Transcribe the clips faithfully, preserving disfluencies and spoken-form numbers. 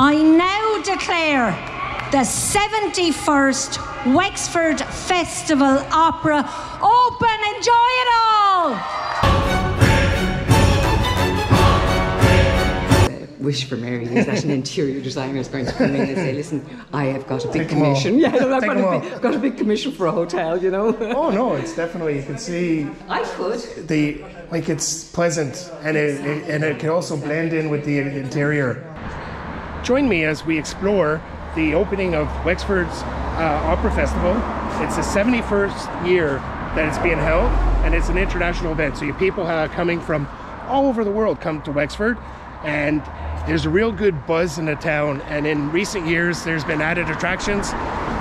I now declare the seventy-first Wexford Festival Opera open. Enjoy it all! The wish for Mary is that an interior designer is going to come in and say, listen, I have got a big Take commission. Yeah, I've got a big, got a big commission for a hotel, you know. Oh, no, it's definitely, you can see... I could. The, like, it's pleasant, and it, it, and it can also blend in with the interior. Join me as we explore the opening of Wexford's uh, Opera Festival. It's the seventy-first year that it's being held, and it's an international event. So your people uh, coming from all over the world come to Wexford, and there's a real good buzz in the town. And in recent years, there's been added attractions.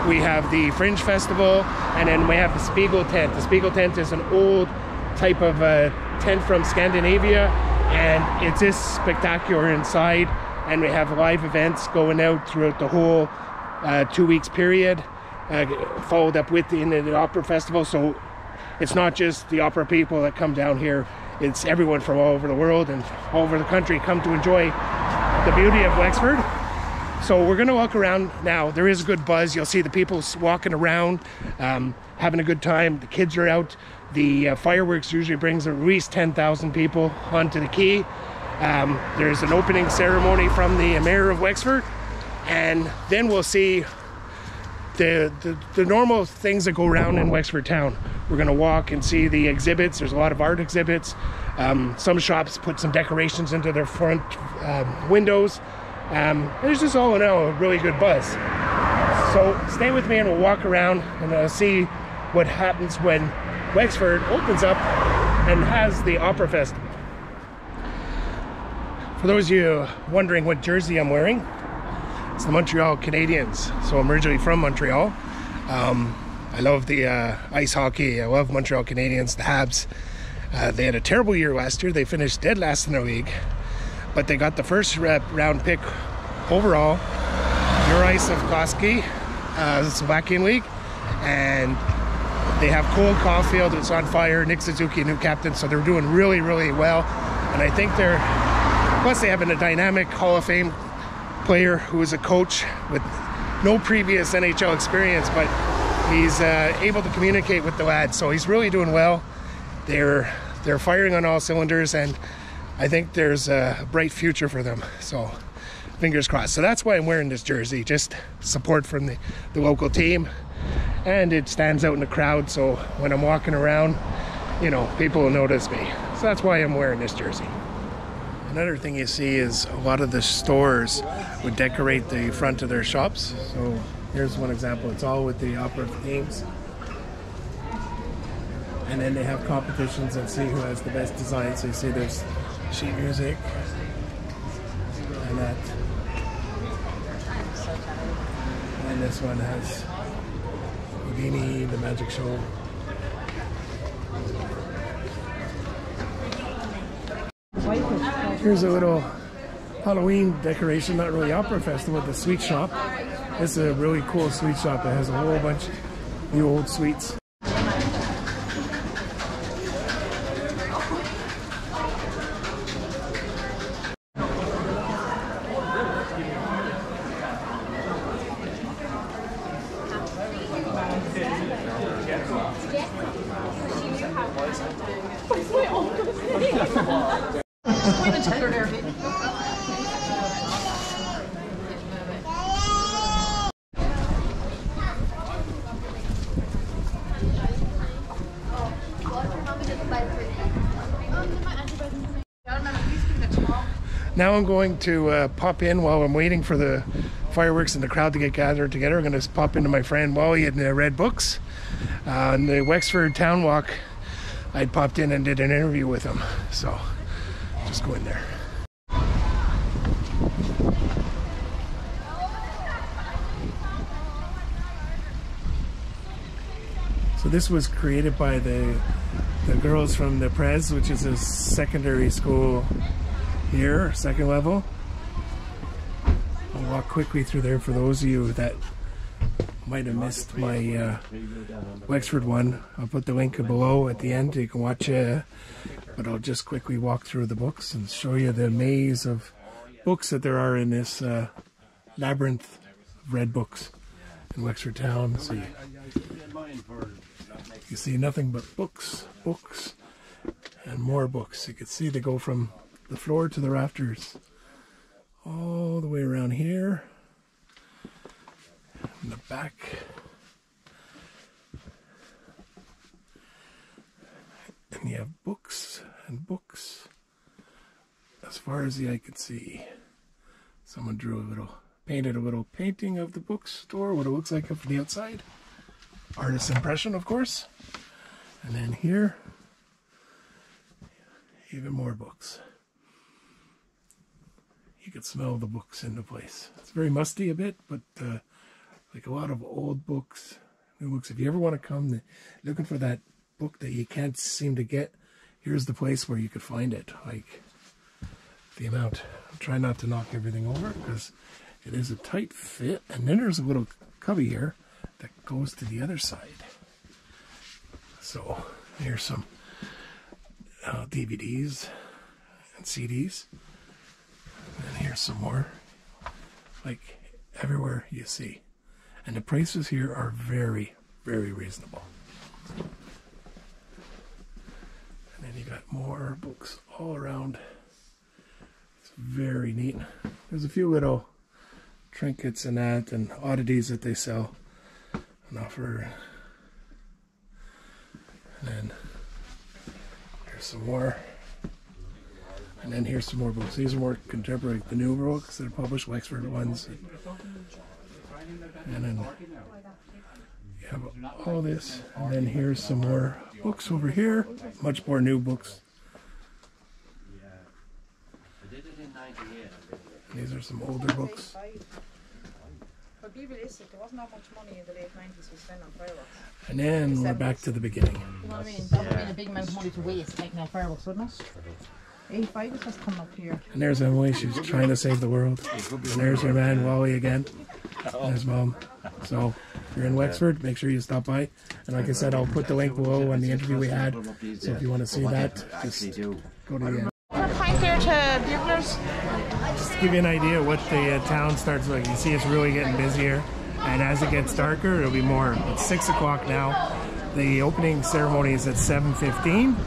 We have the Fringe Festival, and then we have the Spiegel Tent. The Spiegel Tent is an old type of uh, tent from Scandinavia, and it's just spectacular inside. And we have live events going out throughout the whole uh, two weeks period, uh, followed up with the, in the opera festival. So it's not just the opera people that come down here, it's everyone from all over the world and all over the country come to enjoy the beauty of Wexford. So we're gonna walk around now. There is a good buzz. You'll see the people walking around, um, having a good time. The kids are out. The uh, fireworks usually brings at least ten thousand people onto the quay. Um, there's an opening ceremony from the mayor of Wexford, and then we'll see the, the, the normal things that go around in Wexford town. We're going to walk and see the exhibits. There's a lot of art exhibits. Um, some shops put some decorations into their front um, windows. Um, there's just all in all a really good buzz. So stay with me and we'll walk around and I'll see what happens when Wexford opens up and has the Opera Festival. For those of you wondering what jersey I'm wearing, it's the Montreal Canadiens. So I'm originally from Montreal. Um, I love the uh, ice hockey. I love Montreal Canadiens, the Habs. Uh, they had a terrible year last year. They finished dead last in their league, but they got the first rep round pick overall, Juraj Slafkovský, uh, the Slovakian league, and they have Cole Caulfield, who's on fire, Nick Suzuki, new captain. So they're doing really, really well, and I think they're. Plus they have a dynamic Hall of Fame player who is a coach with no previous N H L experience, but he's uh, able to communicate with the lads, so he's really doing well. They're they're firing on all cylinders, and I think there's a bright future for them, so fingers crossed. So that's why I'm wearing this jersey, just support from the, the local team, and it stands out in the crowd, so when I'm walking around, you know, people will notice me. So that's why I'm wearing this jersey. Another thing you see is a lot of the stores would decorate the front of their shops. So here's one example. It's all with the opera themes. And then they have competitions and see who has the best design. So you see there's sheet music and that. And this one has Houdini, the magic show. Here's a little Halloween decoration, not really opera festival, the sweet shop. This is a really cool sweet shop that has a whole bunch of the old sweets. Now I'm going to uh, pop in while I'm waiting for the fireworks and the crowd to get gathered together. I'm going to pop into my friend Wally in the Red Books. Uh, on the Wexford Town Walk, I popped in and did an interview with him. So just go in there. So this was created by the, the girls from the Prez, which is a secondary school here, second level. I'll walk quickly through there for those of you that might have missed my uh, Wexford one. I'll put the link below at the end, you can watch it, but I'll just quickly walk through the books and show you the maze of books that there are in this uh, labyrinth of red books in Wexford town. So you, you see nothing but books, books, and more books. You can see they go from the floor to the rafters, all the way around here, in the back, and you have books and books as far as the eye could see. Someone drew a little, painted a little painting of the bookstore, what it looks like from the outside. Artist's impression, of course. And then here, even more books. You could smell the books in the place. It's very musty a bit, but uh, like a lot of old books, new books. If you ever want to come looking for that book that you can't seem to get, here's the place where you could find it. Like the amount. I'll try not to knock everything over because it is a tight fit. And then there's a little cubby here that goes to the other side. So here's some uh, D V Ds and C Ds. And here's some more. Like everywhere you see. And the prices here are very, very reasonable. And you got more books all around. It's very neat. There's a few little trinkets and that and oddities that they sell and offer. And then there's some more. And then here's some more books. These are more contemporary, the newer books that are published, Wexford ones. And then you have all this. And then here's some more books over here, much more new books. And these are some older books. And then we're back to the beginning. You know what I mean? That would have been a big amount of money to waste making out fireworks, wouldn't it? eighty-five is just coming up here. And there's Emily, she's trying to save the world. And there's her man, Wally, again. And his mom. So if you're in Wexford, make sure you stop by. And like I said, I'll put the link below on the interview we had. So if you want to see that, just go to the point there to buglers. Just to give you an idea what the uh, town starts like. You see it's really getting busier. And as it gets darker, it'll be more. It's six o'clock now. The opening ceremony is at seven fifteen.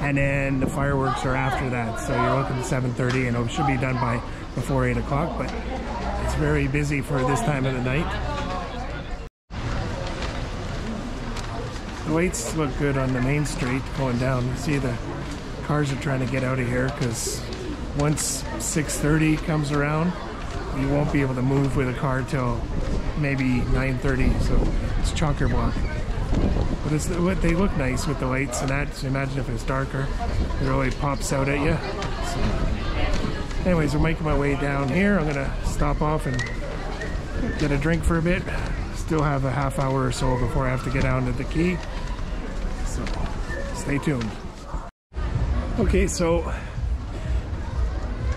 And then the fireworks are after that. So you're looking at seven thirty and it should be done by before eight o'clock. But it's very busy for this time of the night. The lights look good on the main street going down. You see the cars are trying to get out of here because once six thirty comes around, you won't be able to move with a car till maybe nine thirty. So it's chocker block. But it's, they look nice with the lights and that. So imagine if it's darker, it really pops out at you. So anyways, I'm making my way down here. I'm gonna stop off and get a drink for a bit. Still have a half hour or so before I have to get down to the quay. So stay tuned. Okay, so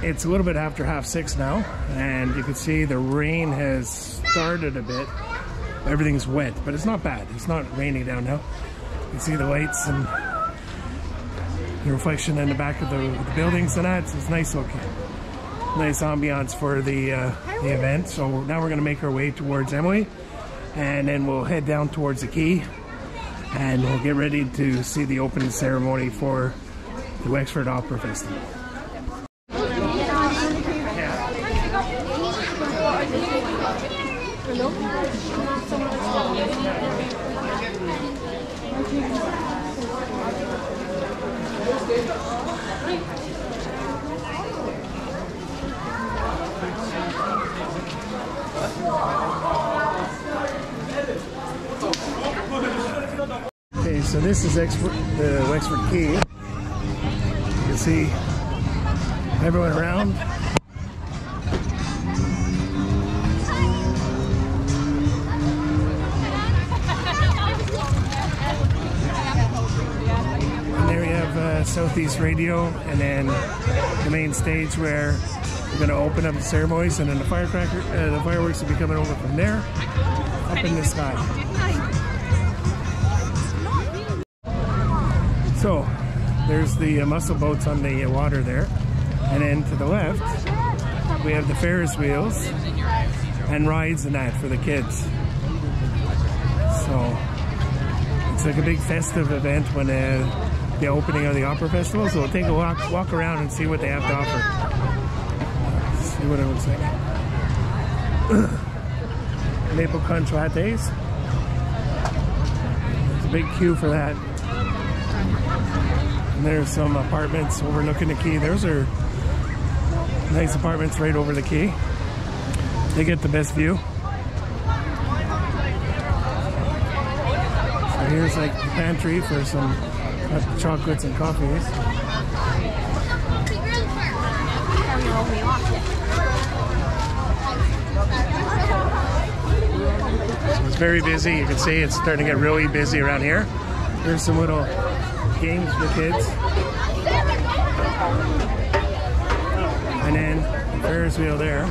it's a little bit after half six now, and you can see the rain has started a bit. Everything's wet, but it's not bad. It's not raining down now. You can see the lights and the reflection in the back of the, the buildings and that. So it's nice looking. Nice ambiance for the, uh, the event. So now we're going to make our way towards Emily, and then we'll head down towards the quay, and we'll get ready to see the opening ceremony for the Wexford Opera Festival. Okay, so this is Wexford, the Wexford Quay. See everyone around. And there we have uh, Southeast Radio, and then the main stage where we're going to open up the ceremonies, and then the firecracker, uh, the fireworks will be coming over from there up in the sky. So there's the uh, muscle boats on the uh, water there. And then to the left, we have the Ferris wheels. and rides and that for the kids. So it's like a big festive event when uh, the opening of the opera festival. So we'll take a walk, walk around and see what they have to offer. Let's see what it looks like. Maple crunch lattes. There's a big queue for that. And there's some apartments overlooking the quay. Those are nice apartments right over the quay. They get the best view. So here's like the pantry for some chocolates and coffees. So it's very busy. You can see it's starting to get really busy around here. There's some little games for kids. And then Ferris wheel there.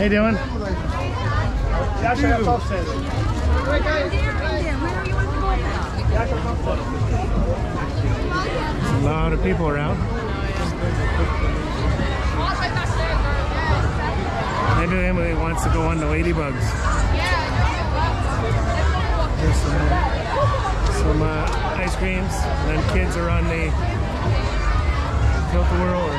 Hey, Dylan. There's a lot of people around. Maybe Emily wants to go on the ladybugs. There's some Some uh, ice creams, and then kids are on the tilt-a-whirl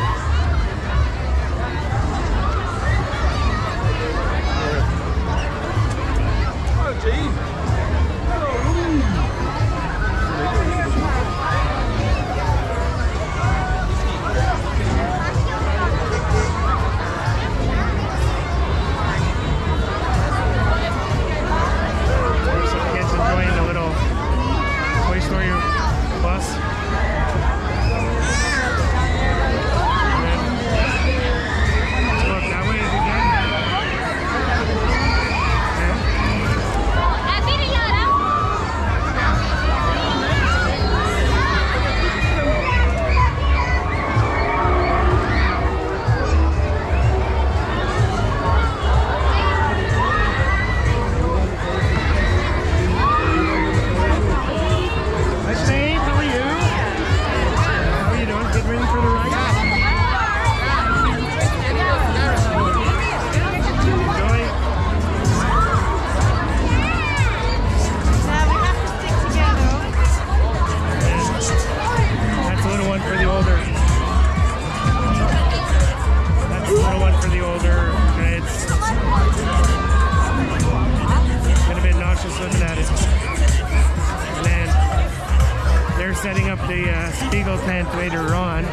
setting up the uh, Spiegel Tent later on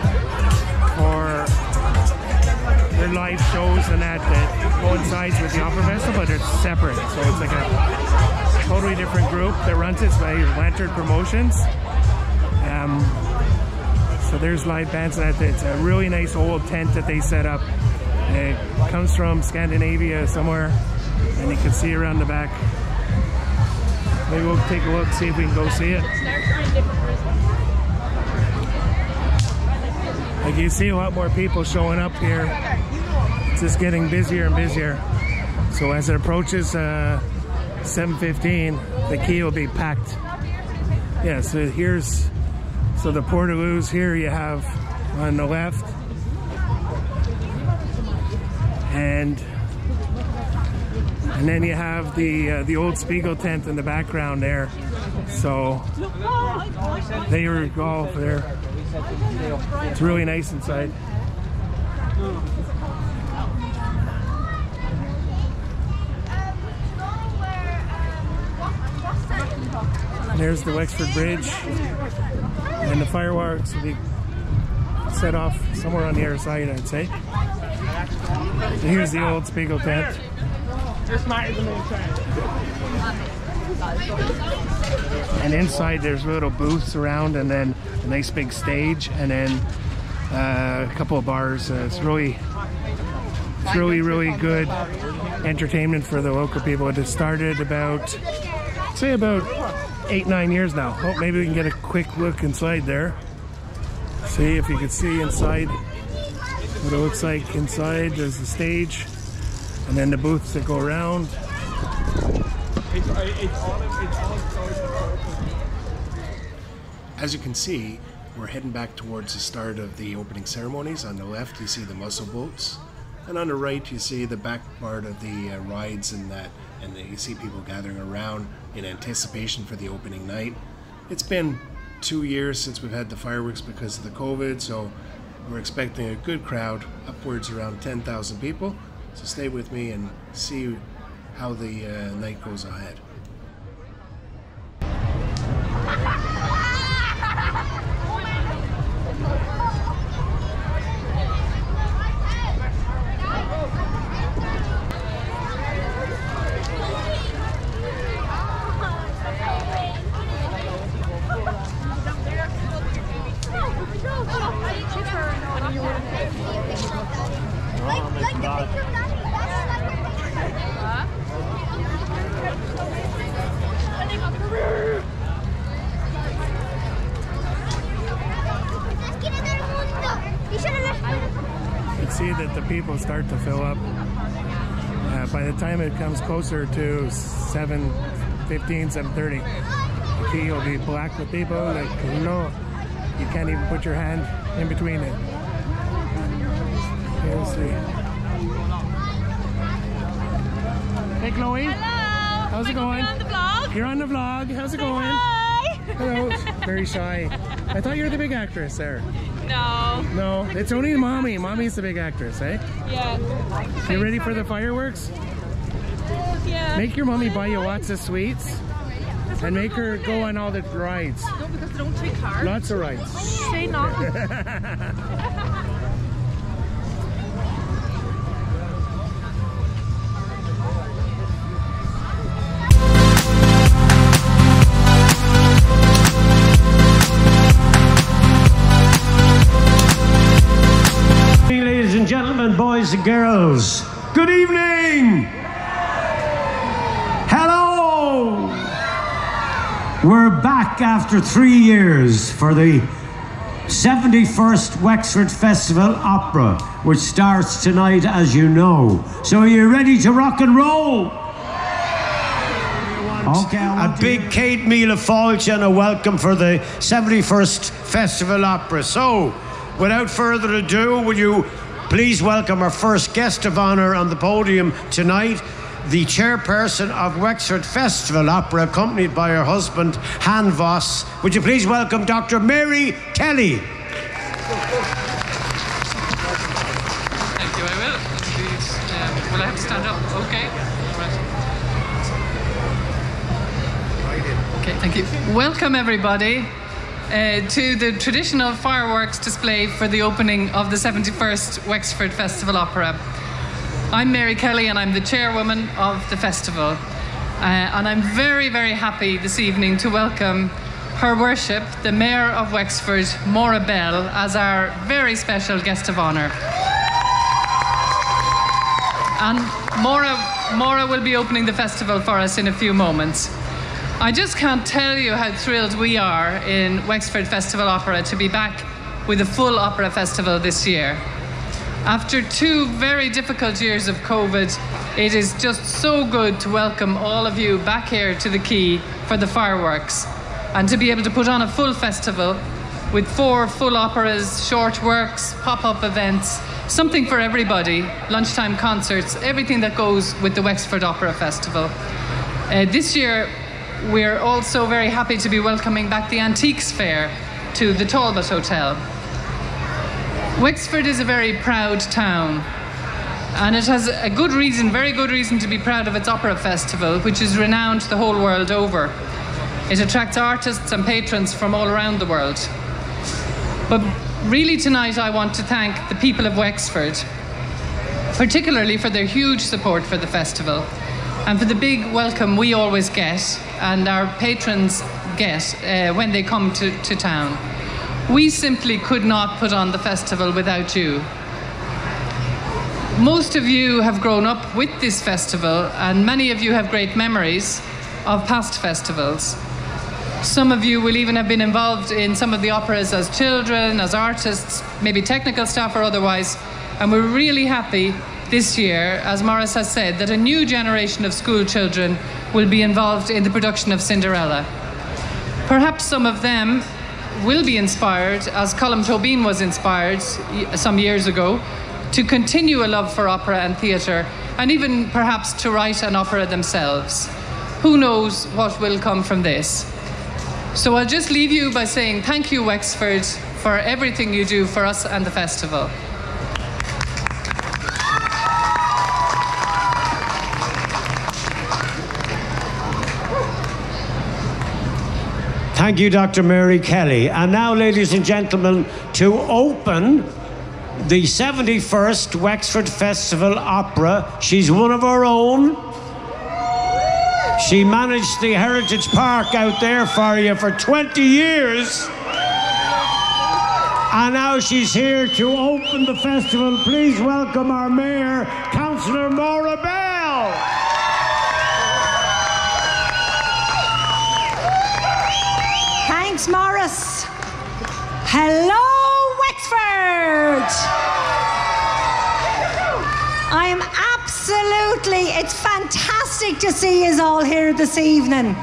for their live shows and that that coincides with the opera festival, but they're separate. So it's like a totally different group that runs it by Lantern Promotions. Um, so there's live bands and that. It's a really nice old tent that they set up. It comes from Scandinavia somewhere, and you can see around the back. Maybe we'll take a look, see if we can go see it. Like you see a lot more people showing up here. It's just getting busier and busier. So as it approaches uh, seven fifteen, the quay will be packed. Yeah, so here's, so the Portaloos here you have on the left. And And then you have the uh, the old Spiegel Tent in the background there. So they are all there. It's really nice inside. And there's the Wexford Bridge, and the fireworks will be set off somewhere on the other side, I'd say. So here's the old Spiegel Tent. And inside there's little booths around, and then a nice big stage, and then uh, a couple of bars. Uh, it's really, it's really, really good entertainment for the local people. It just started about, I'd say about eight, nine years now. Oh, maybe we can get a quick look inside there. See if you can see inside what it looks like. Inside there's the stage. And then the booths that go around. As you can see, we're heading back towards the start of the opening ceremonies. On the left, you see the muscle boats. And on the right, you see the back part of the uh, rides and that, and you see people gathering around in anticipation for the opening night. It's been two years since we've had the fireworks because of the COVID, so we're expecting a good crowd, upwards around ten thousand people. So stay with me and see how the uh, night goes ahead. That the people start to fill up. Uh, by the time it comes closer to seven fifteen, seven thirty, the quay will be black with people. Like, no, you can't even put your hand in between it. Okay, let's see. Hey, Chloe. Hello. How's it going? You're on the vlog. You're on the vlog. How's it Say going? Hi. Hello. Very shy. I thought you were the big actress there. No. No, it's only mommy. Mommy's the big actress, eh? Yeah. You ready for the fireworks? Yeah. Make your mommy buy you lots of sweets. And make her go on all the rides. No, because they don't take cars. Lots of rides. Say not. Boys and girls, good evening. Hello. We're back after three years for the seventy-first Wexford Festival Opera, which starts tonight, as you know. So are you ready to rock and roll? Okay, a big Kate Mila Falch and a welcome for the seventy-first Festival Opera. So without further ado, will you please welcome our first guest of honour on the podium tonight, the chairperson of Wexford Festival Opera, accompanied by her husband, Han Voss. Would you please welcome Doctor Mary Kelly? Thank you, I will. Um, will I have to stand up? Okay. Right. Okay, thank you. Welcome, everybody. Uh, to the traditional fireworks display for the opening of the seventy-first Wexford Festival Opera. I'm Mary Kelly and I'm the chairwoman of the festival. Uh, and I'm very, very happy this evening to welcome Her Worship, the Mayor of Wexford, Maura Bell, as our very special guest of honour. And Maura, Maura will be opening the festival for us in a few moments. I just can't tell you how thrilled we are in Wexford Festival Opera to be back with a full opera festival this year. After two very difficult years of COVID, it is just so good to welcome all of you back here to the quay for the fireworks and to be able to put on a full festival with four full operas, short works, pop-up events, something for everybody, lunchtime concerts, everything that goes with the Wexford Opera Festival. Uh, this year, we're also very happy to be welcoming back the Antiques Fair to the Talbot Hotel. Wexford is a very proud town, and it has a good reason, very good reason to be proud of its opera festival, which is renowned the whole world over. It attracts artists and patrons from all around the world. But really tonight I want to thank the people of Wexford, particularly for their huge support for the festival, and for the big welcome we always get, and our patrons get, uh, when they come to, to town. We simply could not put on the festival without you. Most of you have grown up with this festival, and many of you have great memories of past festivals. Some of you will even have been involved in some of the operas as children, as artists, maybe technical staff or otherwise, and we're really happy this year, as Maurice has said, that a new generation of school children will be involved in the production of Cinderella. Perhaps some of them will be inspired, as Colum Tobin was inspired some years ago, to continue a love for opera and theatre, and even perhaps to write an opera themselves. Who knows what will come from this? So I'll just leave you by saying thank you, Wexford, for everything you do for us and the festival. Thank you, Doctor Mary Kelly. And now, ladies and gentlemen, to open the seventy-first Wexford Festival Opera. She's one of our own. She managed the Heritage Park out there for you for twenty years. And now she's here to open the festival. Please welcome our mayor, Councillor Maura Bell. Thanks, Morris. Hello, Wexford. I am absolutely, it's fantastic to see us all here this evening.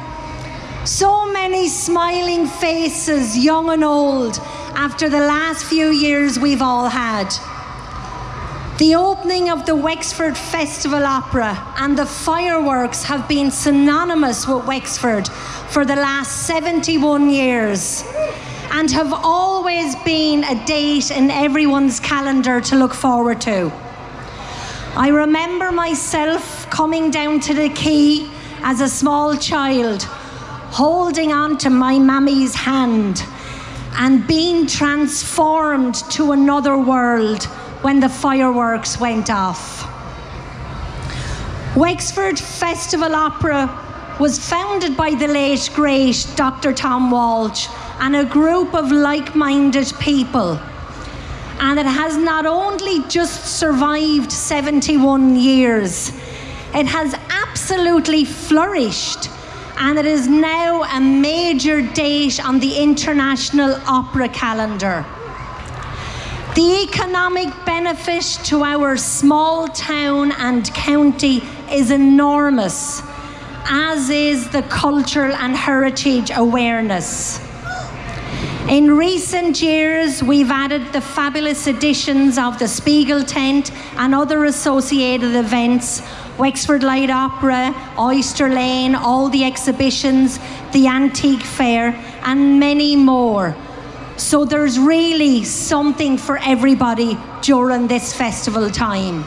So many smiling faces, young and old, after the last few years we've all had. The opening of the Wexford Festival Opera and the fireworks have been synonymous with Wexford for the last seventy-one years and have always been a date in everyone's calendar to look forward to. I remember myself coming down to the quay as a small child, holding on to my mammy's hand and being transformed to another world when the fireworks went off. Wexford Festival Opera was founded by the late, great Doctor Tom Walsh and a group of like-minded people. And it has not only just survived seventy-one years, it has absolutely flourished, and it is now a major date on the International Opera calendar. The economic benefit to our small town and county is enormous, as is the cultural and heritage awareness. In recent years, we've added the fabulous additions of the Spiegel Tent and other associated events, Wexford Light Opera, Oyster Lane, all the exhibitions, the Antique Fair, and many more. So there's really something for everybody during this festival time.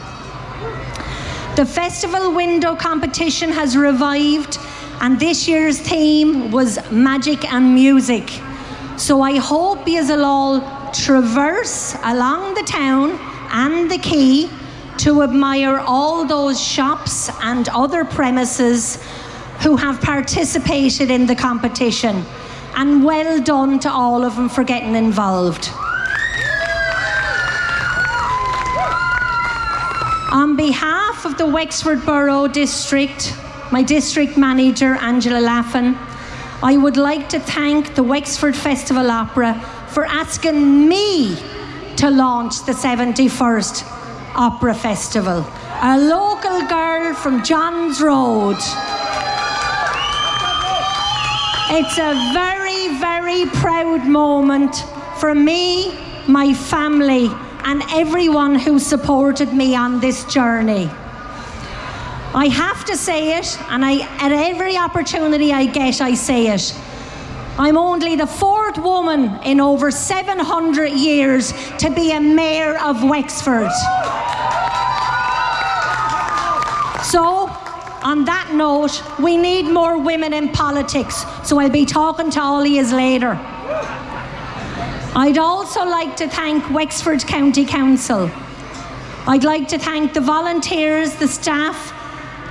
The festival window competition has revived, and this year's theme was magic and music. So I hope you'll all traverse along the town and the quay to admire all those shops and other premises who have participated in the competition. And well done to all of them for getting involved. On behalf of the Wexford Borough District, my district manager, Angela Laffin, I would like to thank the Wexford Festival Opera for asking me to launch the seventy-first Opera Festival. A local girl from John's Road. It's a very, very proud moment for me, my family, and everyone who supported me on this journey. I have to say it, and I, at every opportunity I get, I say it. I'm only the fourth woman in over seven hundred years to be a mayor of Wexford. So, on that note, we need more women in politics, so I'll be talking to all of you later. I'd also like to thank Wexford County Council. I'd like to thank the volunteers, the staff,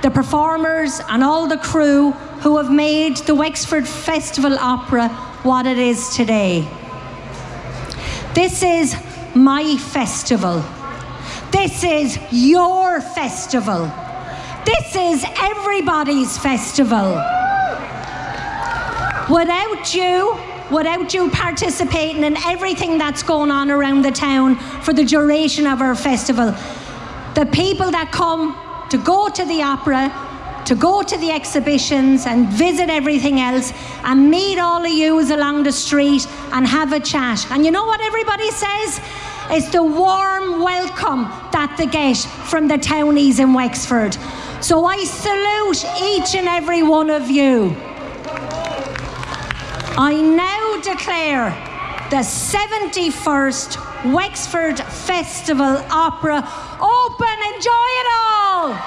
the performers, and all the crew who have made the Wexford Festival Opera what it is today. This is my festival. This is your festival. This is everybody's festival. Without you, without you participating in everything that's going on around the town for the duration of our festival, the people that come to go to the opera, to go to the exhibitions and visit everything else and meet all of yous along the street and have a chat. And you know what everybody says? is the warm welcome that they get from the townies in Wexford. So I salute each and every one of you. I now declare the seventy-first Wexford Festival Opera open. Enjoy it all!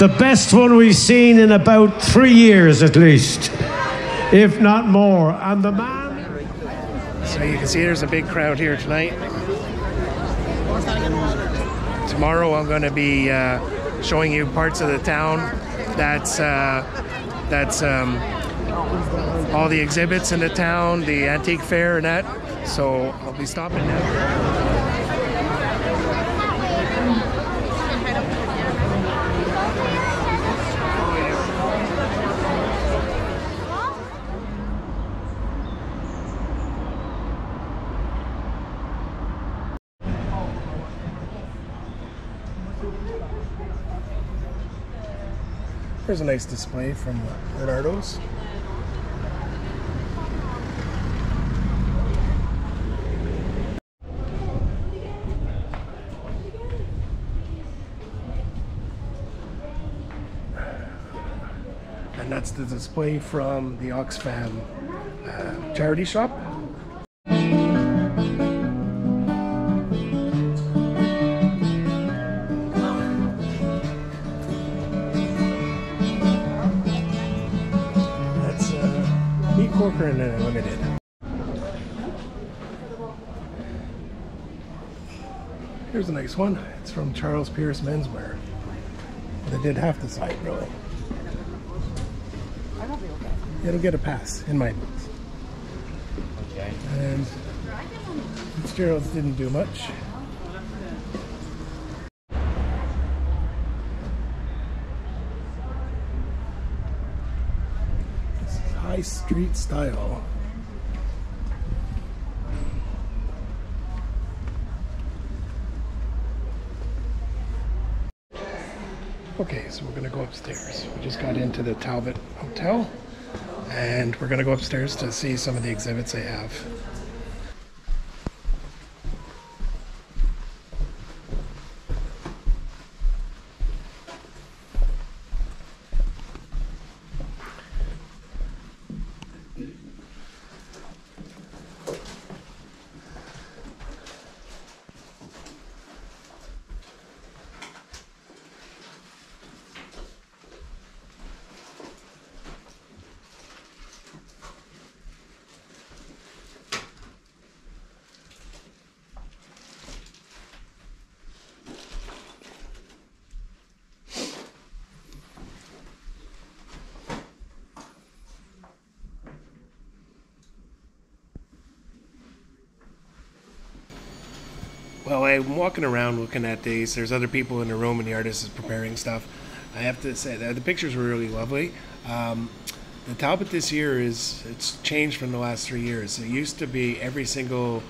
The best one we've seen in about three years at least, if not more. And the man... So you can see there's a big crowd here tonight. Tomorrow I'm going to be uh, showing you parts of the town. That's, uh, that's um, all the exhibits in the town, the antique fair and that. So I'll be stopping now. There's a nice display from Bernardo's. And that's the display from the Oxfam uh, charity shop. And Limited. Here's a nice one. It's from Charles Pierce Menswear. They did half the site, really. It'll get a pass in my books. Okay. And Fitzgerald's didn't do much. High Street style. Okay, so we're going to go upstairs. We just got into the Talbot Hotel and we're going to go upstairs to see some of the exhibits they have. Well, I'm walking around looking at these. There's other people in the room and the artist is preparing stuff. I have to say that the pictures were really lovely. Um, the Talbot this year is it's changed from the last three years. It used to be every single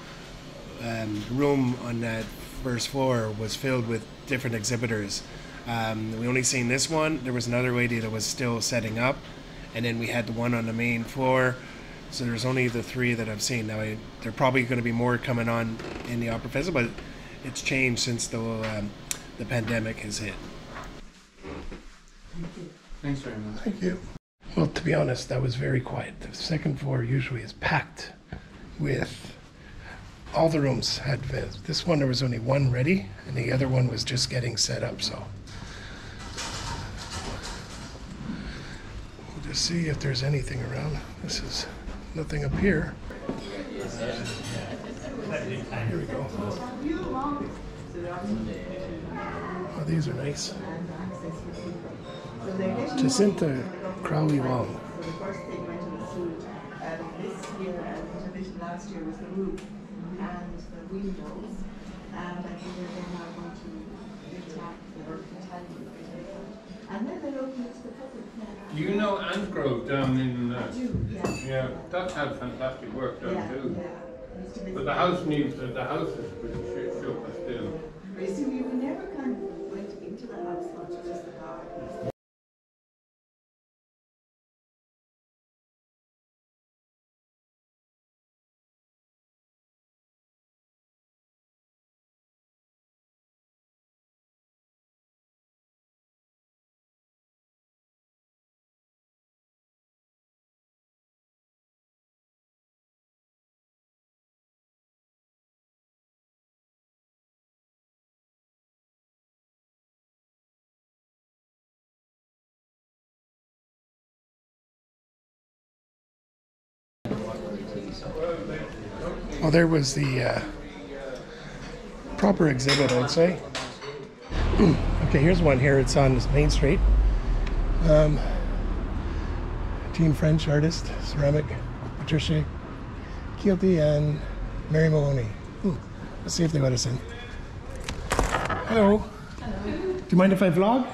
um, room on that first floor was filled with different exhibitors. Um, we only seen this one. There was another lady that was still setting up, and then we had the one on the main floor. So there's only the three that I've seen. Now, I, there are probably going to be more coming on in the Opera Festival, but it's changed since the um, the pandemic has hit. Thank you. Thanks very much. Thank you. Well, to be honest, that was very quiet. The second floor usually is packed with all the rooms. Had this one, there was only one ready, and the other one was just getting set up, so. We'll just see if there's anything around. This is... Nothing up here. Here we go. Oh, these are nice. Jacinta Crowley Wong. You know Angrove down in uh, yeah. yeah, that had fantastic work done yeah, too. Yeah. But the house needs uh, the house is pretty shit shook still. So we were never kind of went into the house, not just the garden. Well, there was the uh, proper exhibit, I'd say. Okay, here's one here. It's on Main Street. Um, Jean French, artist, ceramic, Patricia Kielty, and Mary Maloney. Ooh, let's see if they let us in. Hello. Hello. Do you mind if I vlog?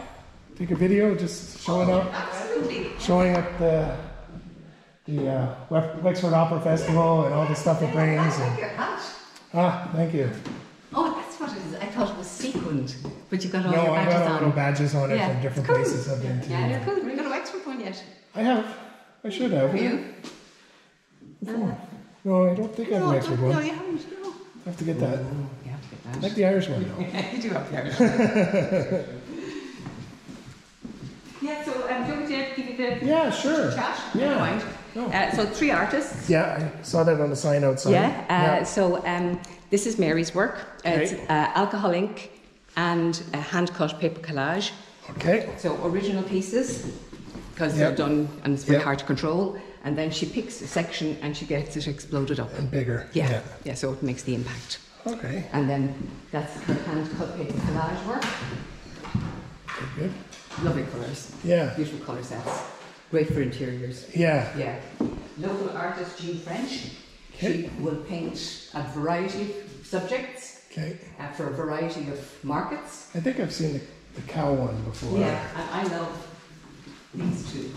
Take a video, just showing up. Absolutely. Showing up the the uh, Wexford Opera Festival and all the stuff it brings. I like your hat. Ah, thank you. Oh, that's what it is. I thought it was sequined, but you got all no, your badges on. No, I got all little badges on it yeah. from different cool. places I've been to. Yeah, they're cool. Have you got a Wexford one yet? I have. I should have. Have you? Before. No, I don't think no, I have a Wexford one. No, you haven't. No. I have to get that. You have to get that. I like the Irish one, though. Yeah, you do have the Irish one. Yeah, so um, do you want me to give you the yeah, sure. chat? Yeah, mind. No. Uh, so three artists. Yeah, I saw that on the sign outside. Yeah, uh, yeah. so um, this is Mary's work. Uh, okay. It's uh, alcohol ink and a hand-cut paper collage. Okay. So original pieces, because yep. they're done and it's very yep. hard to control. And then she picks a section and she gets it exploded up. And bigger. Yeah, yeah, yeah so it makes the impact. Okay. And then that's her hand-cut paper collage work. Very good. Lovely colours. Yeah. Beautiful colour sets. Great for interiors. Yeah. Yeah. Local artist Jean French. Okay. She will paint a variety of subjects. Okay. Uh, for a variety of markets. I think I've seen the, the cow one before. Yeah, and I love these two.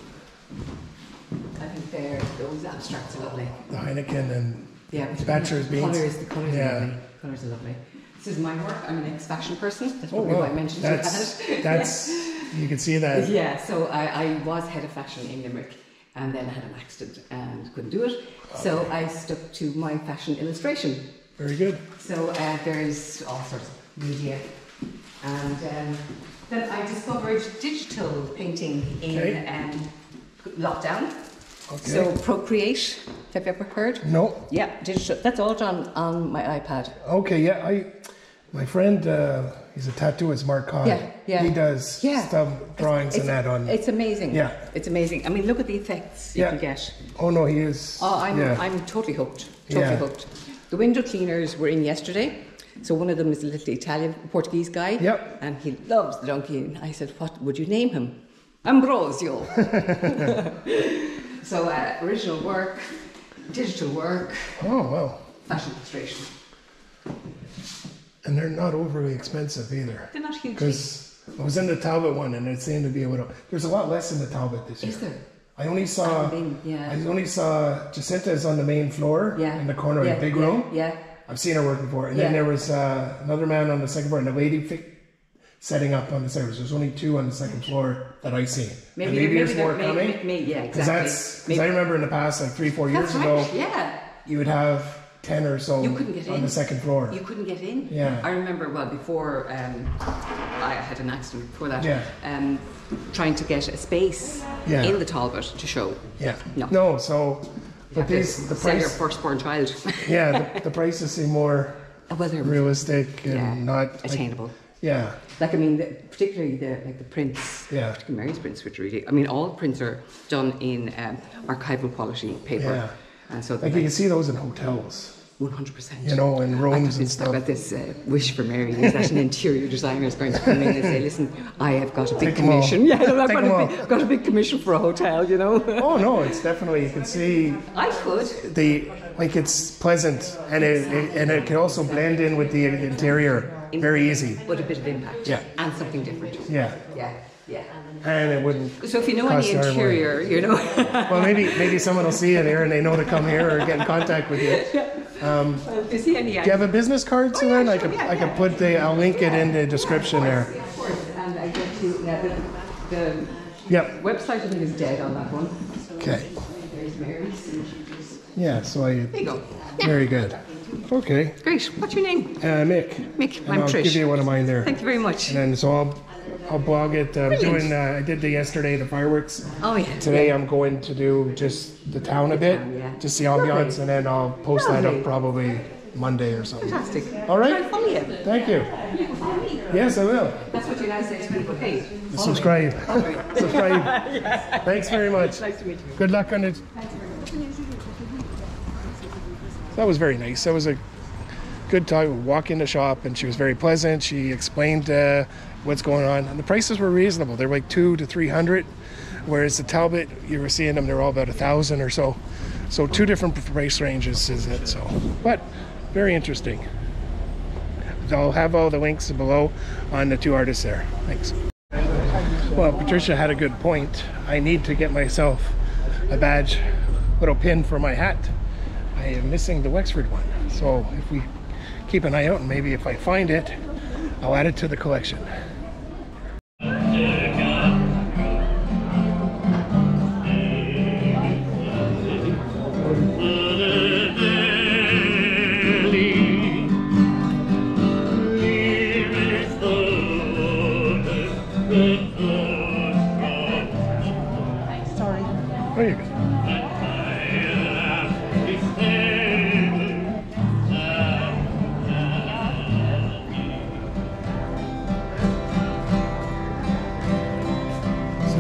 I think they're those abstracts are lovely. The Heineken and yeah, Batcher's beans. Colours, the colours yeah. are lovely. Colours are lovely. This is my work. I'm an ex-fashion person. That's probably oh, wow. why I mentioned that's, that. That's yeah. you can see that. Yeah. So I, I was head of fashion in Limerick, and then I had an accident and couldn't do it. Okay. So I stuck to my fashion illustration. Very good. So uh, there is all sorts of media, and um, then I discovered digital painting in okay. um, lockdown. Okay. So Procreate, have you ever heard? No. Yeah, digital. That's all done on my iPad. Okay. Yeah, I. My friend, uh, he's a tattooist, Mark Conn. Yeah, yeah. He does yeah. some drawings it's, it's, and that on. It's amazing. Yeah. It's amazing. I mean, look at the effects you yeah. can get. Oh no, he is. Oh, I'm yeah. I'm totally hooked. Totally yeah. hooked. The window cleaners were in yesterday. So one of them is a little Italian Portuguese guy. Yep. And he loves the donkey. And I said, what would you name him? Ambrosio. So uh, original work, digital work. Oh wow. Fashion illustration. And they're not overly expensive either. They're not huge. Because I was in the Talbot one, and it seemed to be a little. There's a lot less in the Talbot this year. Is there? I only saw. I, been, yeah. I only saw Jacinta's on the main floor yeah. in the corner of yeah. the big yeah. room. Yeah. I've seen her work before, and yeah. then there was uh, another man on the second floor, and a lady fi setting up on the second floor. There's only two on the second floor that I see. Maybe, and maybe, maybe there's more coming. Maybe, maybe, yeah, exactly. Because I remember in the past, like three, four years that's ago, right. yeah, you would have. ten or so you couldn't get on in. The second floor. You couldn't get in? Yeah. I remember, well, before um, I had an accident before that, yeah. um, trying to get a space yeah. in the Talbot to show. Yeah. No. No, so, but these, the price. Sell your firstborn child. yeah, the, the prices seem more well, realistic and yeah, not attainable. Like, yeah. Like, I mean, the, particularly the like the prints, yeah. particularly Mary's prints, which really, I mean, all prints are done in um, archival quality paper. Yeah. And so like you can see those in hotels. one hundred percent. You know, in rooms and stuff. About this uh, wish for Mary is that an interior designer is going to come in and say, listen, I have got a big Take commission. Yeah, I've got a big, got a big commission for a hotel, you know. Oh, no, it's definitely, you can see. I could. The, like it's pleasant and it, it, and it can also blend in with the interior very easy. But a bit of impact. Yeah. And something different. Yeah. Yeah. Yeah. And it wouldn't. So if you know any interior, you know. Well, maybe maybe someone will see you there and they know to come here or get in contact with you. Um, well, if you see any, do you have a business card, Sue? Oh, yeah, sure, I could yeah, I could yeah. put the I'll link yeah. it in the description yeah, of course, there. Yeah, of course. And I get to uh, the, the yep. website. I think is dead on that one. Okay. So there's Mary's. Yeah. So I. There you go. Yeah. Very good. Okay. Great. What's your name? Uh, Mick. Mick. And I'm I'll Trish. I'll give you one of mine there. Thank you very much. And then so I'll. I'll blog it. I'm doing, uh, I did the yesterday, the fireworks. Oh, yeah. Today yeah. I'm going to do just the town a bit, yeah. just the ambiance, and then I'll post Lovely. that up probably Monday or something. Fantastic. All right? Thank you. Yes, I will. That's what you now say to people, hey. Subscribe. Subscribe. Thanks very much. Nice to meet you. Good luck on it. So that was very nice. That was a good time. We walked in the shop and she was very pleasant. She explained uh, what's going on. And the prices were reasonable. They're like two to three hundred, whereas the Talbot, you were seeing them, they're all about a thousand or so. So two different price ranges is it. So, but very interesting. I'll have all the links below on the two artists there. Thanks. Well, Patricia had a good point. I need to get myself a badge, little pin for my hat. I am missing the Wexford one. So if we keep an eye out, and maybe if I find it, I'll add it to the collection.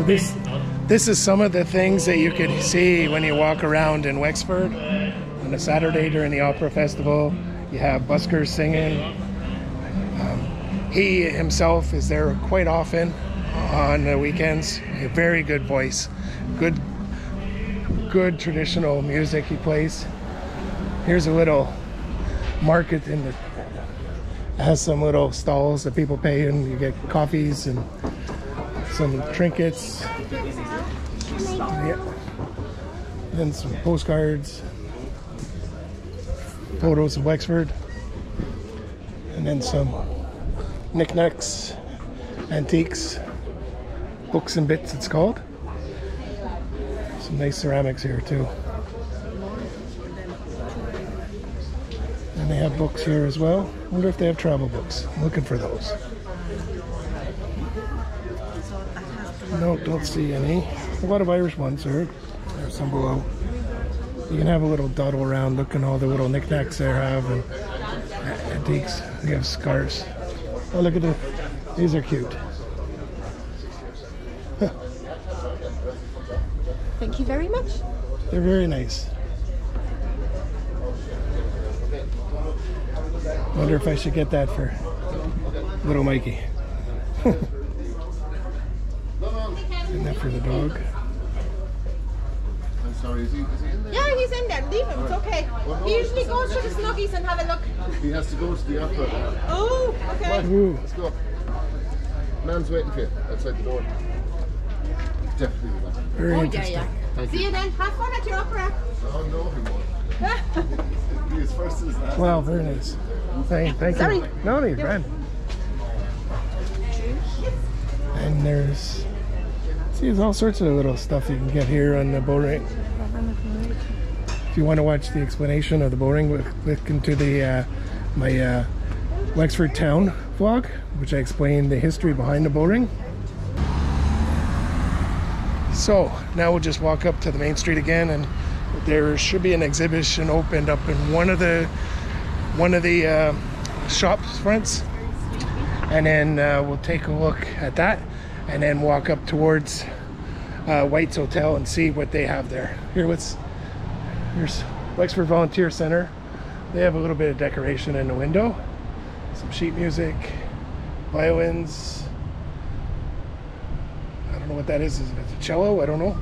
This, this is some of the things that you could see when you walk around in Wexford on a Saturday during the opera festival. You have buskers singing. Um, he himself is there quite often on the weekends. A very good voice, good, good traditional music he plays. Here's a little market in the has some little stalls that people pay, and you get coffees and some trinkets, yeah. Then some postcards, photos of Wexford, and then some knickknacks, antiques, books and bits it's called. Some nice ceramics here too. And they have books here as well. I wonder if they have travel books. I'm looking for those. No, don't see any. A lot of Irish ones here. There's some below. You can have a little dawdle around looking at all the little knickknacks they have and antiques. They have scarves. Oh, look at this. These are cute. Huh. Thank you very much. They're very nice. Wonder if I should get that for little Mikey. And that for the dog. I'm sorry, is he, is he in there? Yeah, he's in there. Leave him, right. It's okay. Well, no, he usually goes to the Snuggies and have a look. He has to go to the opera. Oh, okay. Right, let's go. Man's waiting for you outside the door. Definitely will. Very oh, yeah, yeah. Thank See you. you then. Have fun at your opera. Oh, no, he won't. He is first as last. Wow, very nice. Thank, thank sorry. you. No, no, you're fine. And there's... There's all sorts of little stuff you can get here on the Bow Ring. If you want to watch the explanation of the Bow Ring, look into the uh, my uh, Wexford Town vlog, which I explained the history behind the Bow Ring. So now we'll just walk up to the main street again, and there should be an exhibition opened up in one of the one of the uh, shop fronts, and then uh, we'll take a look at that. And then walk up towards uh, White's Hotel and see what they have there. Here, what's here's Wexford Volunteer Center. They have a little bit of decoration in the window, some sheet music, violins. I don't know what that is. Is it a cello? I don't know.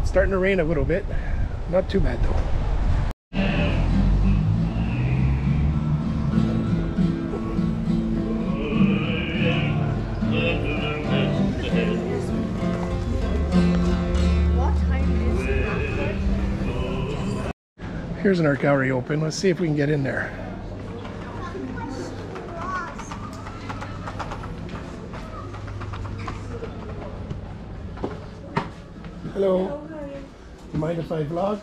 It's starting to rain a little bit. Not too bad though. Here's an art gallery open. Let's see if we can get in there. Hello. Hello, how are you? You mind if I vlog? I'm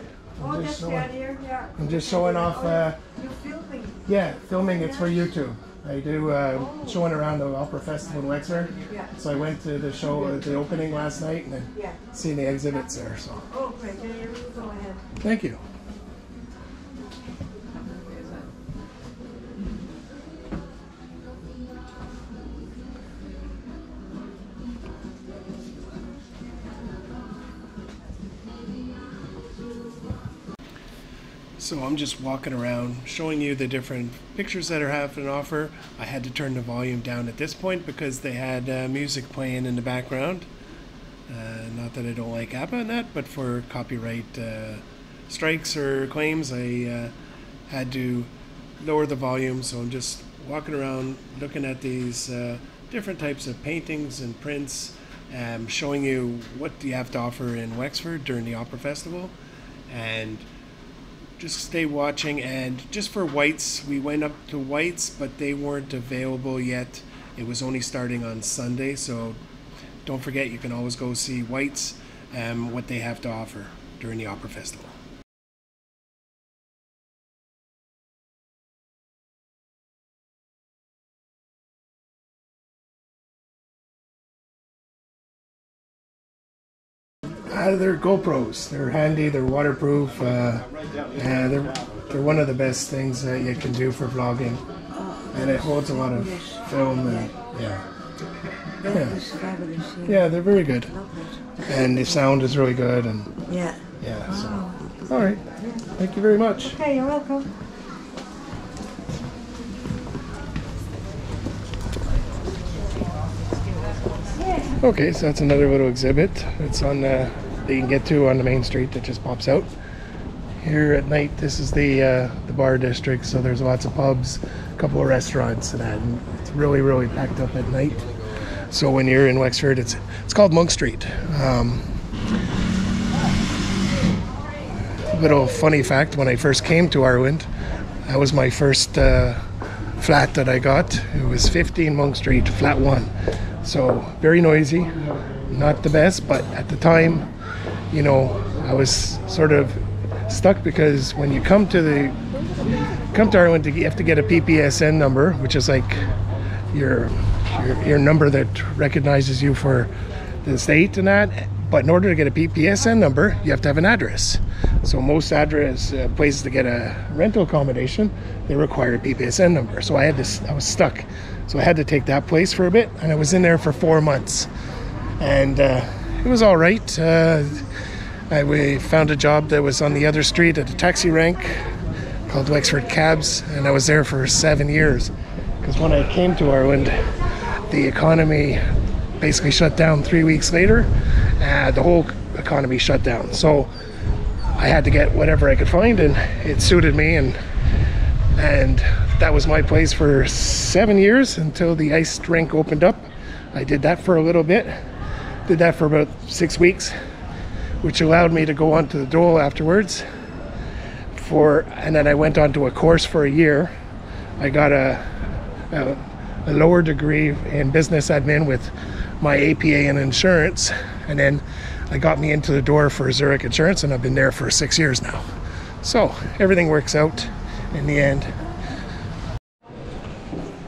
oh, just that's showing, the idea. Yeah. I'm just showing off. Uh, You're filming. Yeah, filming. It's for YouTube. I do uh, oh. showing around the opera festival in Wexford. Yeah. So I went to the show at the opening last night and then yeah. seen the exhibits there. So. Oh, great. Yeah, you go ahead. Thank you. So I'm just walking around, showing you the different pictures that are having an offer. I had to turn the volume down at this point because they had uh, music playing in the background. Uh, not that I don't like ABBA and that, but for copyright uh, strikes or claims, I uh, had to lower the volume. So I'm just walking around, looking at these uh, different types of paintings and prints, um, showing you what you have to offer in Wexford during the opera festival. And just stay watching. And just for White's, we went up to White's, but they weren't available yet. It was only starting on Sunday, so don't forget, you can always go see White's and um, what they have to offer during the opera festival. Uh, they're GoPros. They're handy. They're waterproof. Uh, uh, they're they're one of the best things that you can do for vlogging, and it holds a lot of film. And, yeah, yeah, yeah. They're very good, and the sound is really good. And yeah, yeah. So, all right. Thank you very much. Okay, you're welcome. Okay, so that's another little exhibit. It's on the. That you can get to on the main street that just pops out. Here at night, this is the uh, the bar district, so there's lots of pubs, a couple of restaurants and that, and it's really, really packed up at night. So when you're in Wexford, it's it's called Monk Street. Um, little funny fact, when I first came to Ireland, that was my first uh, flat that I got. It was fifteen Monk Street, flat one. So very noisy, not the best, but at the time, you know, I was sort of stuck because when you come to the come to Ireland, you have to get a P P S N number, which is like your your, your number that recognizes you for the state and that. But in order to get a P P S N number, you have to have an address. So most address uh, places to get a rental accommodation, they require a P P S N number. So I had this, I was stuck. So I had to take that place for a bit, and I was in there for four months. And uh, it was all right. Uh, I we found a job that was on the other street at a taxi rank called Wexford Cabs, and I was there for seven years. Because when I came to Ireland, the economy basically shut down three weeks later. Uh, the whole economy shut down, so I had to get whatever I could find, and it suited me, and and that was my place for seven years until the ice rink opened up. I did that for a little bit, did that for about six weeks, which allowed me to go on to the Dole afterwards. For and then I went on to a course for a year. I got a, a, a lower degree in business admin with my A P A and insurance. And then I got me into the door for Zurich Insurance, and I've been there for six years now. So everything works out in the end.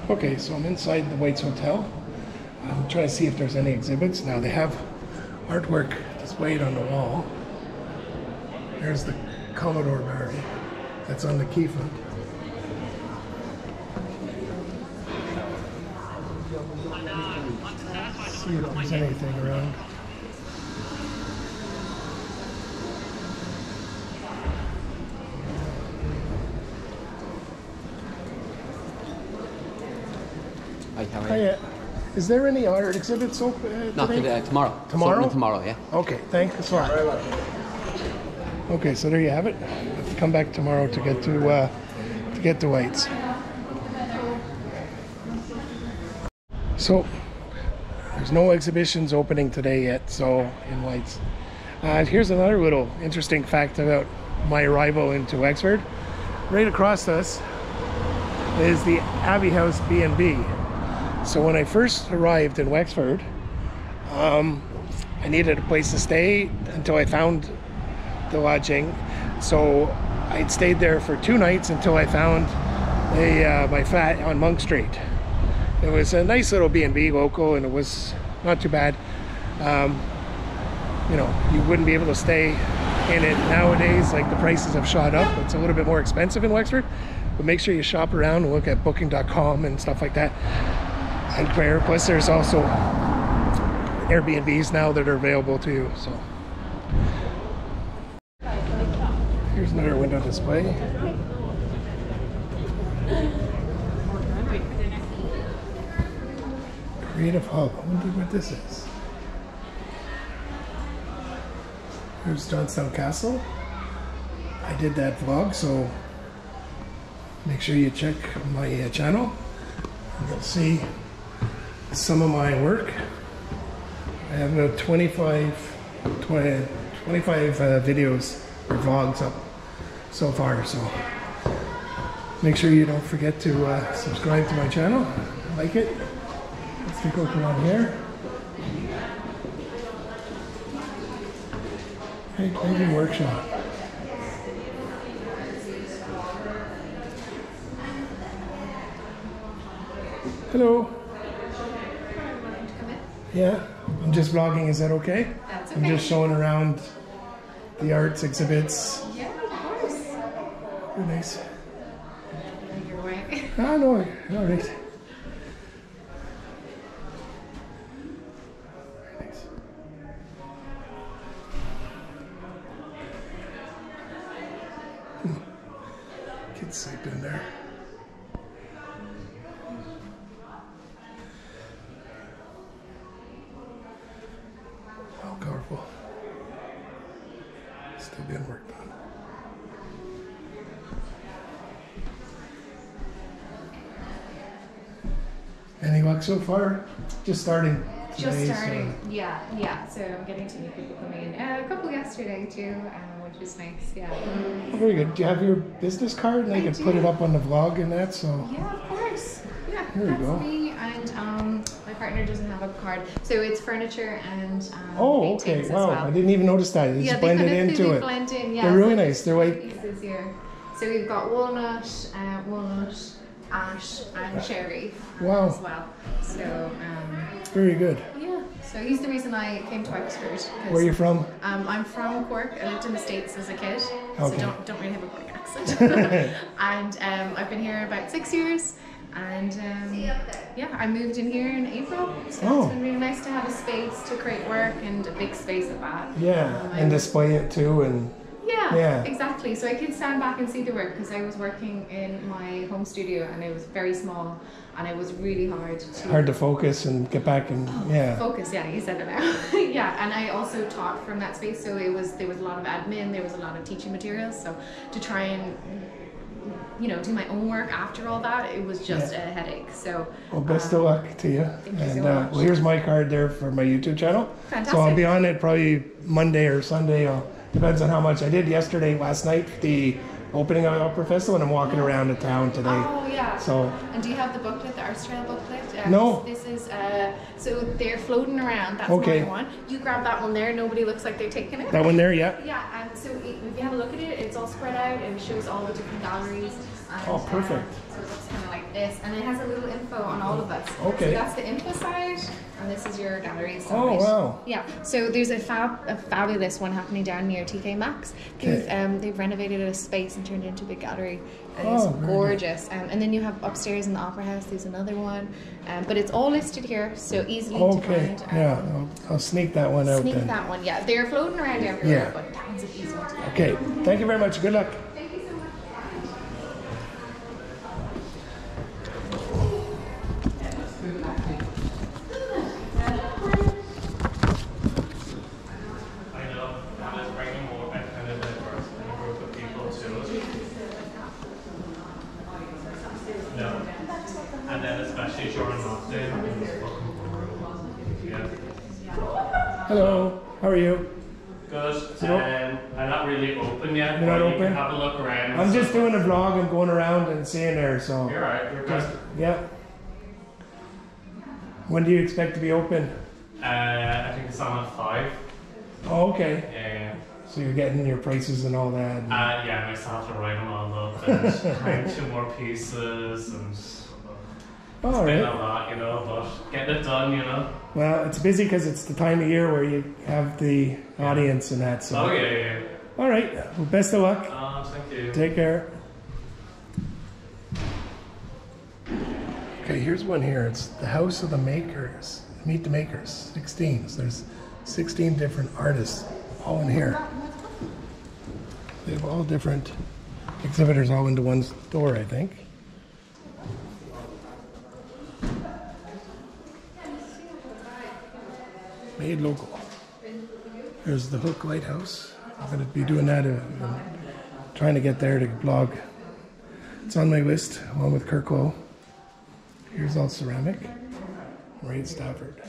Okay, so I'm inside the White's Hotel. I'm trying to see if there's any exhibits. Now they have artwork displayed on the wall. There's the Commodore Mary that's on the Kifa. Let's see if there's anything around. Hiya. Is there any art exhibits open uh, today? Not today, uh, tomorrow. Tomorrow? Tomorrow, yeah. Okay, thanks a lot. Okay, so there you have it. I have to come back tomorrow to get to uh, to get to White's. So there's no exhibitions opening today yet. So in White's, uh, here's another little interesting fact about my arrival into Wexford. Right across us is the Abbey House B and B. So when I first arrived in Wexford, um, I needed a place to stay until I found the lodging. So I'd stayed there for two nights until I found a, uh, my flat on Monk Street. It was a nice little B and B local, and it was not too bad. Um, you know, you wouldn't be able to stay in it nowadays. Like, the prices have shot up. It's a little bit more expensive in Wexford, but make sure you shop around and look at booking dot com and stuff like that. And prayer. Plus, there's also Airbnbs now that are available to you. So here's Here's another window display. Creative Hub. I wonder what this is. Here's Johnstown Castle. I did that vlog, so make sure you check my uh, channel. And you'll see some of my work. I have about twenty-five, twenty, twenty-five uh, videos or vlogs up so far. So make sure you don't forget to uh, subscribe to my channel, like it. Let's take a look around here. Hey, painting workshop. Hello. Yeah, I'm just vlogging, is that okay? That's okay. I'm just showing around the arts exhibits. Yeah, of course. Very nice. You're right. Ah, no, all right. Very nice. Kids sleep in there. Still being worked on. Any luck so far? Just starting today. Just starting, so. yeah, yeah. So I'm getting to meet people coming in. Uh, a couple yesterday too, um, which is nice, yeah. Oh, very good. Do you have your business card? I, I can do. Put it up on the vlog and that, so. Yeah, of course. Yeah, there that's you go. Me and um, my partner doesn't have a card, so it's furniture and um, oh, okay, wow! Well. I didn't even notice that. It's yeah, blended kind of into it. Blend in. Yeah, they're really so nice. They're like so we've got walnut, uh, walnut, ash, and cherry. Um, wow! As well, so um, very good. Yeah. So he's the reason I came to Wexford. Where are you from? Um, I'm from Cork. I lived in the States as a kid, okay. so don't don't really have a Cork accent. And um, I've been here about six years. And um, yeah, I moved in here in April, so oh. it's been really nice to have a space to create work and a big space at that. Yeah, um, and display it too. And yeah, yeah, exactly. So I could stand back and see the work because I was working in my home studio and it was very small and it was really hard to... Hard to focus and get back and oh, yeah. Focus, yeah, you said it now. Yeah, and I also taught from that space, so it was there was a lot of admin, there was a lot of teaching materials, so to try and... you know, do my own work after all that, it was just yeah. a headache. So well, best um, of luck to you. Thank and, you so uh, much. Well, here's my card there for my YouTube channel. Fantastic. So I'll be on it probably Monday or Sunday. I'll, depends on how much I did yesterday, last night, the opening of the opera festival, and I'm walking around the town today. Oh yeah. So. And do you have the booklet, the Arts Trail booklet? Um, no. This is uh, so they're floating around. That's okay. My one. You grab that one there. Nobody looks like they're taking it. That one there, yeah. Yeah, and um, so it, if you have a look at it, it's all spread out and it shows all the different galleries. And, oh, perfect. Um, so it looks kind of like this, and it has a little info on all of us. Okay. So that's the info side, and this is your gallery side. Oh wow. Yeah. So there's a fab, a fabulous one happening down near T K Maxx. They've um, they've renovated a space and turned it into a big gallery. And oh, it's gorgeous. Um, and then you have upstairs in the Opera House, there's another one. Um, but it's all listed here, so easily okay. to find. Um, yeah, I'll, I'll sneak that one out. Sneak then. that one, yeah. They're floating around everywhere, yeah. but that one's an easy one to find. Okay, thank you very much. Good luck. Thank you so much. I know, that is bringing more independent and a group of people to it. No. And then especially during lockdown. Yeah. Hello, how are you? Good. So, um, I'm not really open yet. You're not open? You can have a look around. I'm just doing a vlog and going around and seeing there, so. You're right, you're good. Yeah. When do you expect to be open? Uh, I think it's on at five. Oh, okay. Yeah, yeah. So you're getting your prices and all that? And... Uh, yeah, I still have to write them all up and print two more pieces and... It's oh, been right. a lot, you know, but getting it done, you know. Well, it's busy because it's the time of year where you have the audience and that. So. Oh, yeah, yeah, yeah. All right. Well, best of luck. Uh, thank you. Take care. Okay, here's one here. It's the House of the Makers. Meet the Makers, sixteen. So there's sixteen different artists all in here. They of all different exhibitors all into one store, I think. Made local. There's the Hook Lighthouse. I'm going to be doing that. Uh, trying to get there to blog. It's on my list, along with Kirkwall. Here's all ceramic. Ray Stafford.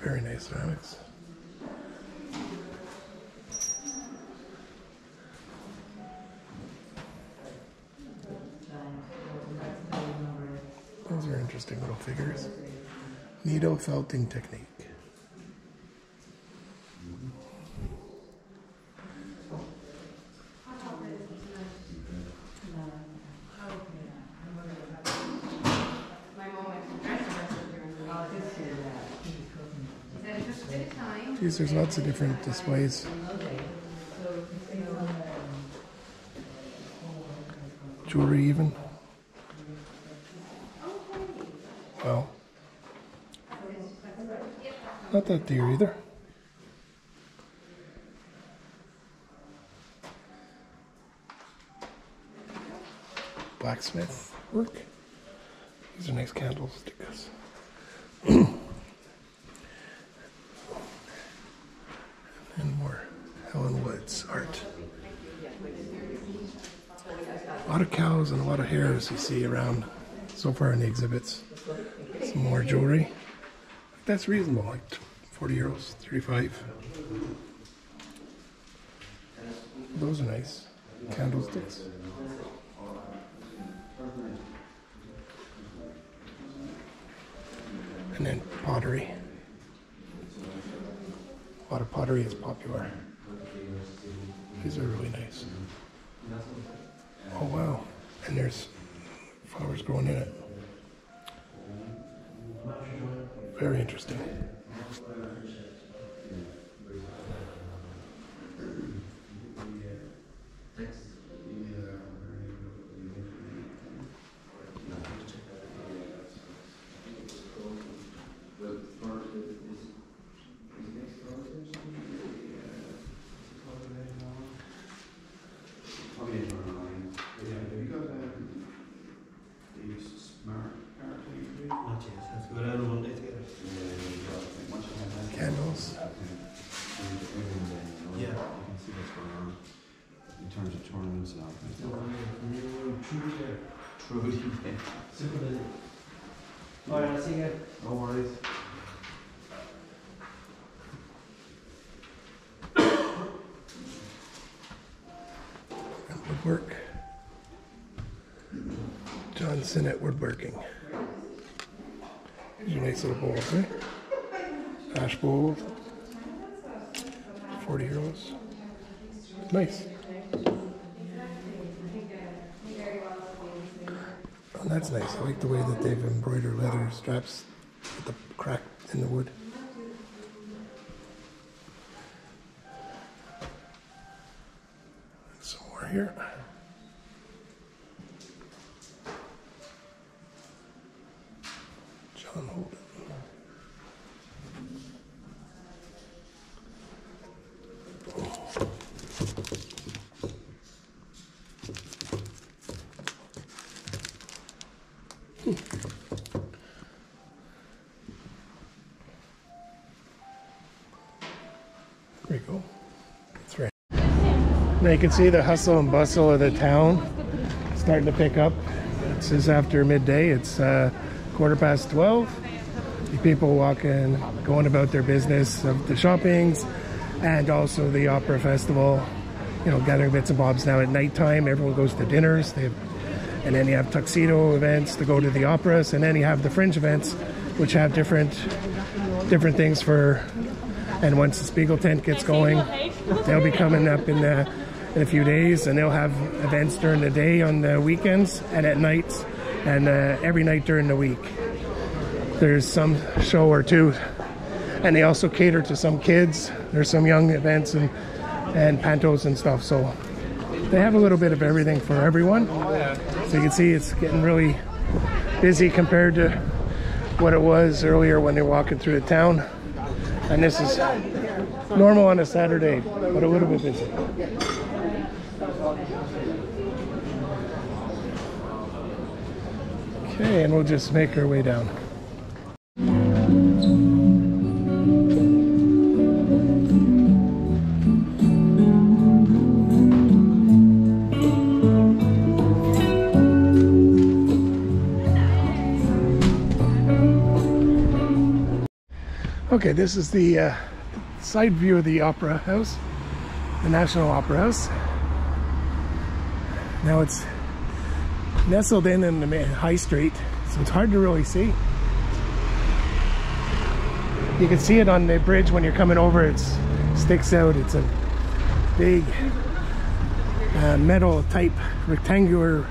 Very nice ceramics. Those are interesting little figures. Needle felting technique. Geez, there's lots of different displays. Jewelry even. Well. Not that dear either. Blacksmith work. These are nice candlesticks. And more Helen Woods art. A lot of cows and a lot of hares you see around so far in the exhibits. Some more jewelry. That's reasonable, like forty euros, thirty-five. Those are nice candlesticks. And then pottery. A lot of pottery is popular. These are really nice. Oh wow, and there's flowers growing in it. Very interesting. Work. John Sinnett woodworking. These are nice little bowls, eh? Ash bowl. forty euros. Nice. Oh, that's nice. I like the way that they've embroidered leather straps with the crack in the wood. And some more here. Now you can see the hustle and bustle of the town starting to pick up. This is after midday. It's uh, quarter past twelve. The people walking, going about their business of the shoppings and also the opera festival. You know, gathering bits and bobs. Now at nighttime, everyone goes to dinners. They have, and then you have tuxedo events to go to the operas, and then you have the fringe events, which have different different things for. And once the Spiegel Tent gets going, they'll be coming up in the. in a few days, and they'll have events during the day on the weekends and at nights, and uh, every night during the week. There's some show or two, and they also cater to some kids. There's some young events and, and pantos and stuff, so they have a little bit of everything for everyone. So you can see it's getting really busy compared to what it was earlier when they were walking through the town. And this is normal on a Saturday, but it would have been busy. Okay, and we'll just make our way down. Okay, this is the uh, side view of the Opera House, the National Opera House. Now it's nestled in in the high street, so it's hard to really see. You can see it on the bridge when you're coming over. It sticks out. It's a big uh, metal type rectangular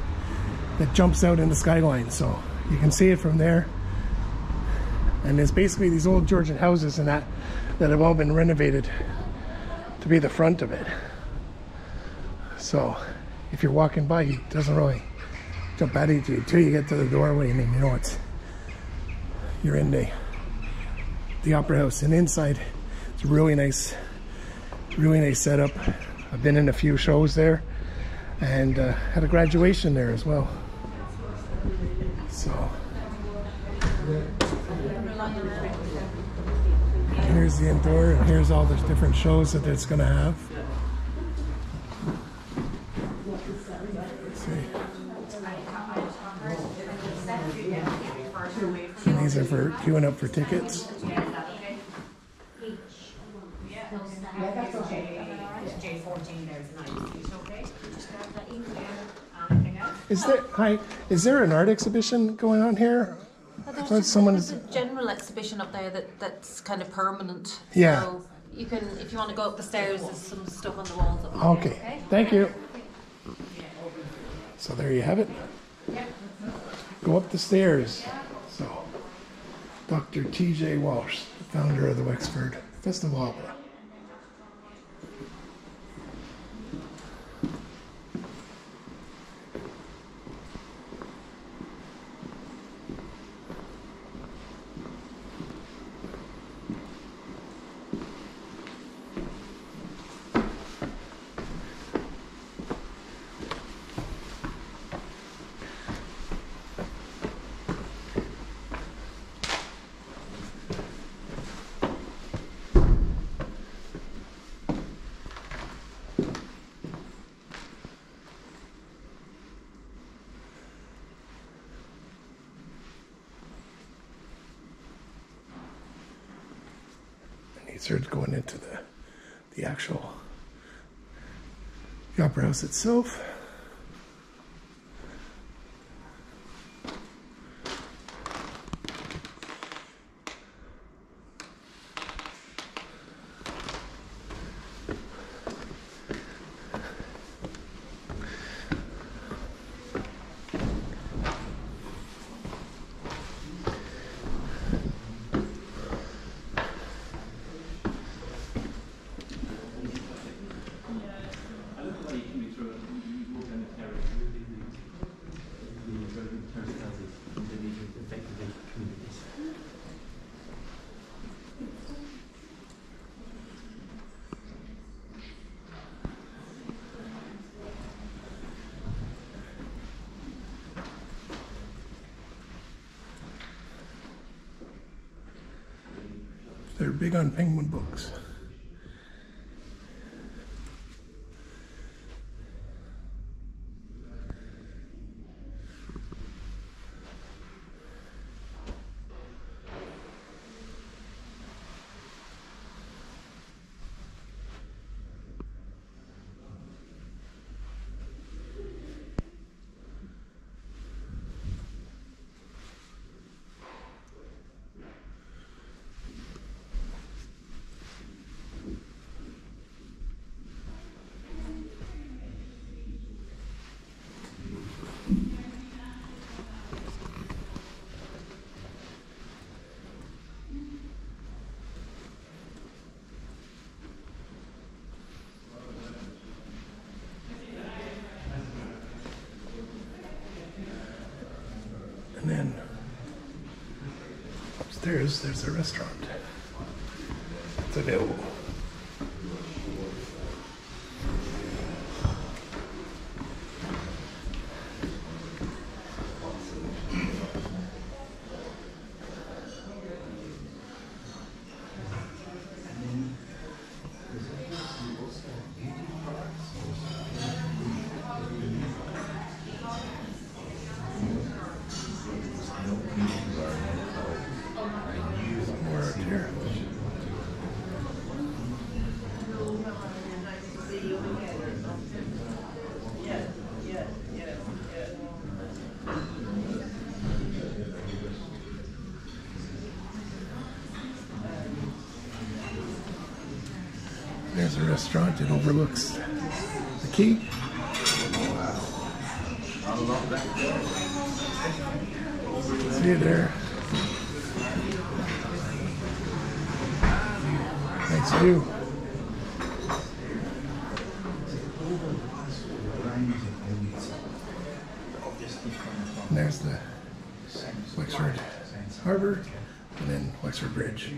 that jumps out in the skyline, so you can see it from there. And it's basically these old Georgian houses and that that have all been renovated to be the front of it. So if you're walking by, it doesn't really jump out at you until you get to the doorway, and then you know it's you're in the the Opera House. And inside, it's really nice, really nice setup. I've been in a few shows there, and uh, had a graduation there as well. So. Here's the indoor, and here's all the different shows that it's going to have. Let's see. And these are for queuing up for tickets. Is there, hi, is there an art exhibition going on here? There's, someone there's a general exhibition up there that, that's kind of permanent. Yeah. So you can, if you want to go up the stairs, there's some stuff on the walls up there. Okay. Okay. Thank you. So there you have it. Go up the stairs. So, Doctor T J Walsh, the founder of the Wexford Festival Opera. Started going into the the actual the Opera House itself. They're big on penguin books. There's, there's a restaurant that's available. has a restaurant that overlooks the quay. See you there. Nice view. And there's the Wexford Harbour and then Wexford Bridge.